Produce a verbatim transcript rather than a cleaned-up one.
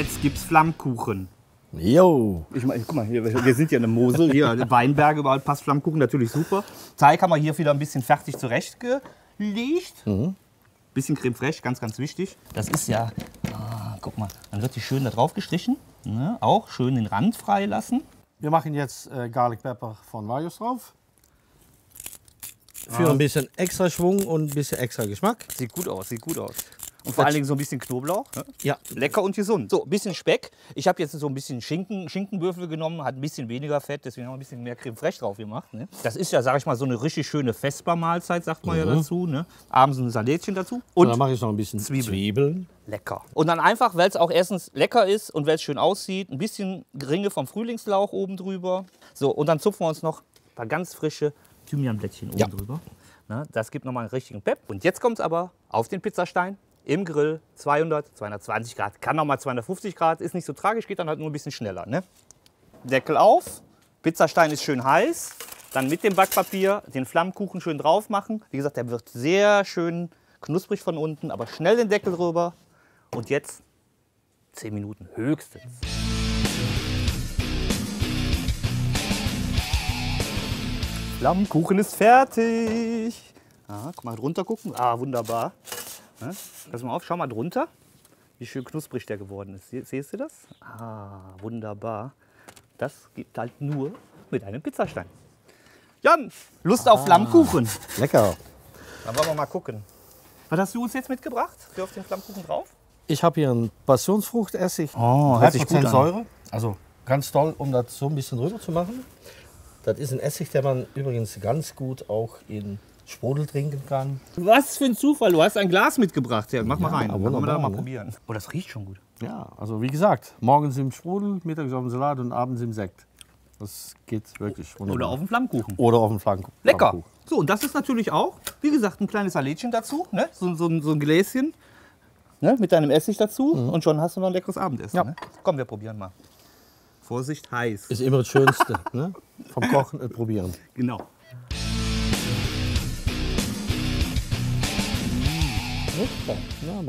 jetzt gibt's Flammkuchen. Jo. Ich meine, guck mal, hier, wir sind ja in der Mosel. Hier, Weinberge, überall passt Flammkuchen natürlich super. Teig haben wir hier wieder ein bisschen fertig zurechtgelegt. Mhm. Bisschen creme fraiche, ganz, ganz wichtig. Das ist ja, ah, guck mal, dann wird die schön da drauf gestrichen. Ne? Auch schön den Rand freilassen. Wir machen jetzt äh, Garlic Pepper von Marius drauf. Für ah. ein bisschen extra Schwung und ein bisschen extra Geschmack. Sieht gut aus, sieht gut aus. Und vor allen Dingen so ein bisschen Knoblauch. Ne? Ja. Lecker und gesund. So, ein bisschen Speck. Ich habe jetzt so ein bisschen Schinken, Schinkenwürfel genommen, hat ein bisschen weniger Fett, deswegen haben wir ein bisschen mehr Creme fraiche drauf gemacht. Ne? Das ist ja, sag ich mal, so eine richtig schöne Vespermahlzeit, sagt man mhm. ja dazu. Ne? Abends ein Salätchen dazu. Und dann mache ich noch ein bisschen Zwiebeln. Zwiebeln. Lecker. Und dann einfach, weil es auch erstens lecker ist und weil es schön aussieht, ein bisschen Ringe vom Frühlingslauch oben drüber. So, und dann zupfen wir uns noch ein paar ganz frische Thymianblättchen oben ja. drüber. Ne? Das gibt nochmal einen richtigen Pep. Und jetzt kommt es aber auf den Pizzastein. Im Grill zweihundert, zweihundertzwanzig Grad, kann noch mal zweihundertfünfzig Grad, ist nicht so tragisch, geht dann halt nur ein bisschen schneller. Ne? Deckel auf, Pizzastein ist schön heiß, dann mit dem Backpapier den Flammkuchen schön drauf machen. Wie gesagt, der wird sehr schön knusprig von unten, aber schnell den Deckel drüber und jetzt zehn Minuten höchstens. Flammkuchen ist fertig. Ah, guck mal, runter gucken, ah wunderbar. Ne? Pass mal auf, schau mal drunter, wie schön knusprig der geworden ist. Sie, siehst du das? Ah, wunderbar. Das gibt halt nur mit einem Pizzastein. Jan, Lust ah, auf Flammkuchen. Lecker. Dann wollen wir mal gucken. Was hast du uns jetzt mitgebracht für auf den Flammkuchen drauf? Ich habe hier einen Passionsfruchtessig. Oh, dreißig Prozent Säure. Also ganz toll, um das so ein bisschen rüber zu machen. Das ist ein Essig, der man übrigens ganz gut auch in Sprudel trinken kann. Was für ein Zufall, du hast ein Glas mitgebracht. Ja, mach ja, mal rein, dann können wir da mal ne? probieren. Oh, das riecht schon gut. Ja, also wie gesagt, morgens im Sprudel, mittags auf dem Salat und abends im Sekt. Das geht wirklich wunderbar. Oder auf dem Flammkuchen. Oder auf dem Flammkuchen. Lecker. So, und das ist natürlich auch, wie gesagt, ein kleines Salätchen dazu, ne? so, so, so ein Gläschen ne? mit deinem Essig dazu mhm. und schon hast du noch ein leckeres Abendessen. Ja. Ne? Komm, wir probieren mal. Vorsicht, heiß. Ist immer das Schönste, ne? vom Kochen äh, probieren. Genau. Super. Ja,